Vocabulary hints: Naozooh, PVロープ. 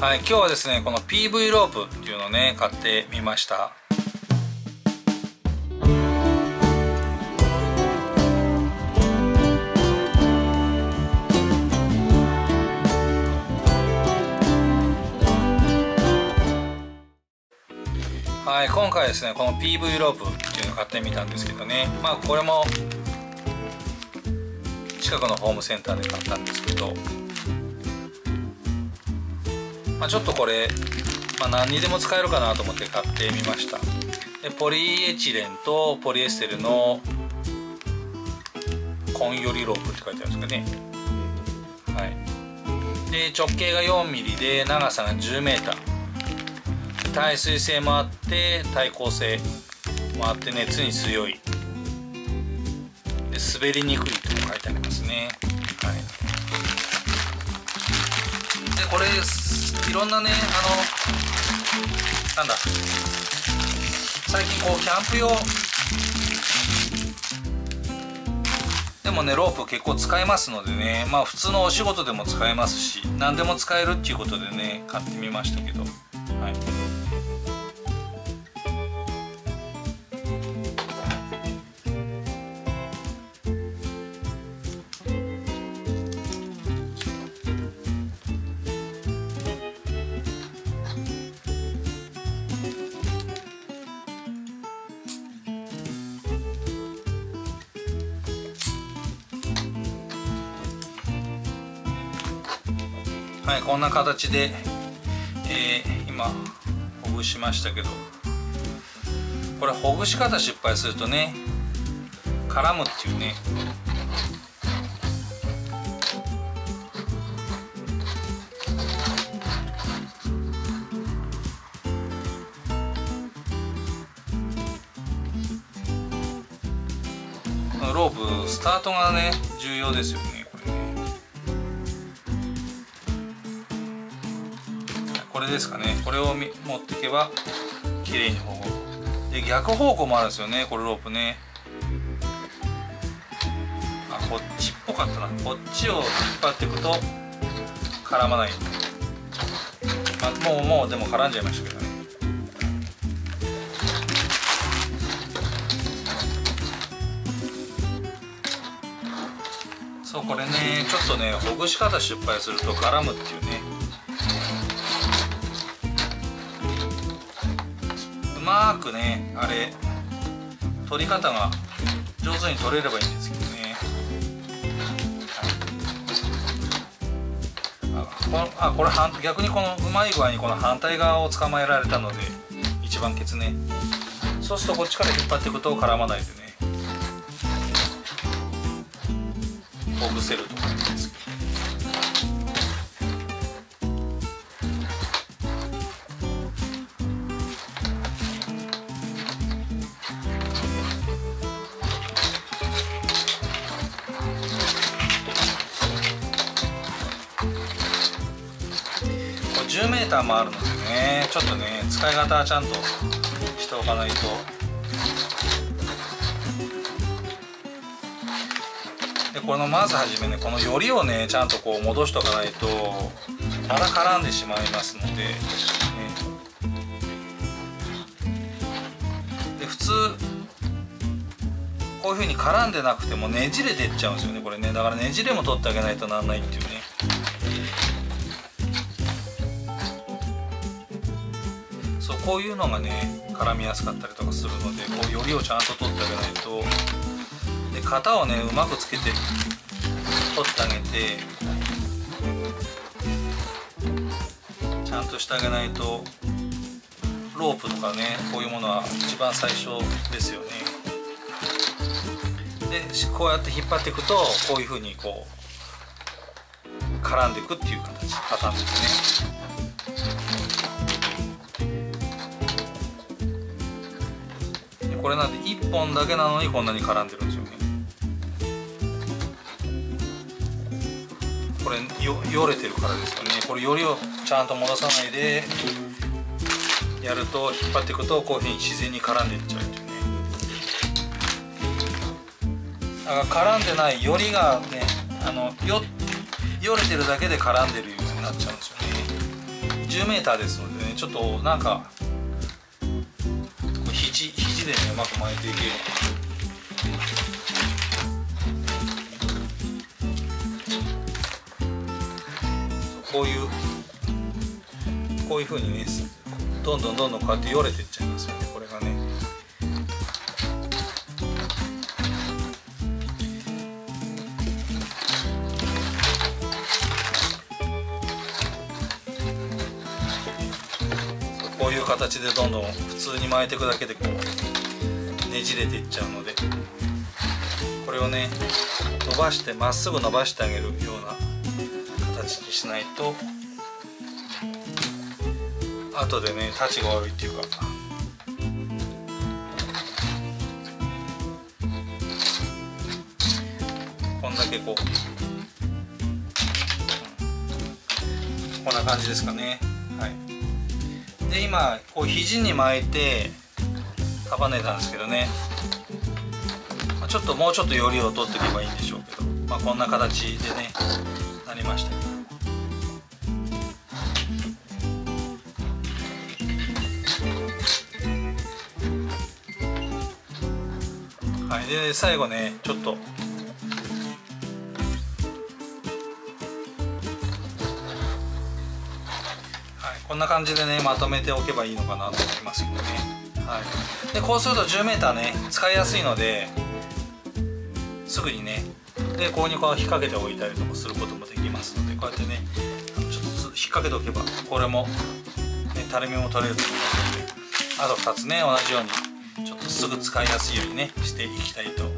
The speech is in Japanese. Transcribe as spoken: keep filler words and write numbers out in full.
はい、今日はですねこの ピーブイ ロープっていうのをね買ってみました。はい、今回ですねこの ピーブイ ロープっていうのを買ってみたんですけどね、まあこれも近くのホームセンターで買ったんですけど、まあ、ちょっとこれ、まあ、何にでも使えるかなと思って買ってみました。でポリエチレンとポリエステルのコンヨリロープって書いてあるんですかね、はい、で直径が よんミリ で長さが じゅうメーター、 耐水性もあって耐光性もあって熱に強いで滑りにくいとも書いてありますね、はい、でこれいろんなね、あのなんだ最近こうキャンプ用でもねロープ結構使えますのでね、まあ普通のお仕事でも使えますし何でも使えるっていうことでね買ってみましたけど、はい。はい、こんな形で、えー、今ほぐしましたけど、これほぐし方失敗するとね絡むっていうね、このロープスタートがね重要ですよね。これですかね、これを持っていけば綺麗に保護で、逆方向もあるんですよねこれロープね。あ、こっちっぽかったな。こっちを引っ張っていくと絡まない、まあ、もうもうでも絡んじゃいましたけどね。そうこれねちょっとねほぐし方失敗すると絡むっていうね、うまくねあれ取り方が上手に取れればいいんですけどね。あ、こ、あこれ反逆にこのうまい具合にこの反対側を捕まえられたので一番ケツね。そうするとこっちから引っ張っていくと絡まないでねほぐせるとかですけど。じゅうメーターもあるのでねちょっとね使い方はちゃんとしておかないと。でこのまずはじめねこのよりをねちゃんとこう戻しておかないとまだ絡んでしまいますので、ね、で普通こういうふうに絡んでなくてもねじれていっちゃうんですよねこれね。だからねじれも取ってあげないとなんないっていうね。そうこういうのがね絡みやすかったりとかするのでこうよりをちゃんと取ってあげないと。で型をねうまくつけて取ってあげてちゃんとしてあげないとロープとかねこういうものは一番最初ですよね。でこうやって引っ張っていくとこういうふうにこう絡んでいくっていう形パターンですね。これなんていっぽんだけなのにこんなに絡んでるんですよね。これよよれてるからですよね。これよりをちゃんと戻さないでやると引っ張っていくとこういうふうに自然に絡んでいっちゃうっていうね。だから絡んでないよりがねあのよよれてるだけで絡んでるようになっちゃうんですよね。じゅうメーターですのでね、ちょっとなんか肘肘でねうまく巻いていける。こういうこういう風にね、どんどんどんどんこうやってよれていっちゃいますよね。これがね。こういう形でどんどん普通に巻いていくだけでこうねじれていっちゃうので、これをね伸ばしてまっすぐ伸ばしてあげるような形にしないと後でね立ちが悪いっていうか、こんだけこうこんな感じですかね。はい。で今こう肘に巻いて束ねたんですけどね、ちょっともうちょっとよりを取っていけばいいんでしょうけど、まあ、こんな形でねなりましたけど、はい、で最後ねちょっとこんな感じでねまとめておけばいいのかなと思いますけどね、はい、でこうすると じゅうメーター ね使いやすいのですぐにね、でここにこう引っ掛けておいたりとかすることもできますので、こうやってねちょっと引っ掛けておけばこれも、ね、たるみも取れると思いますので、あとふたつね同じようにちょっとすぐ使いやすいようにねしていきたいと思います。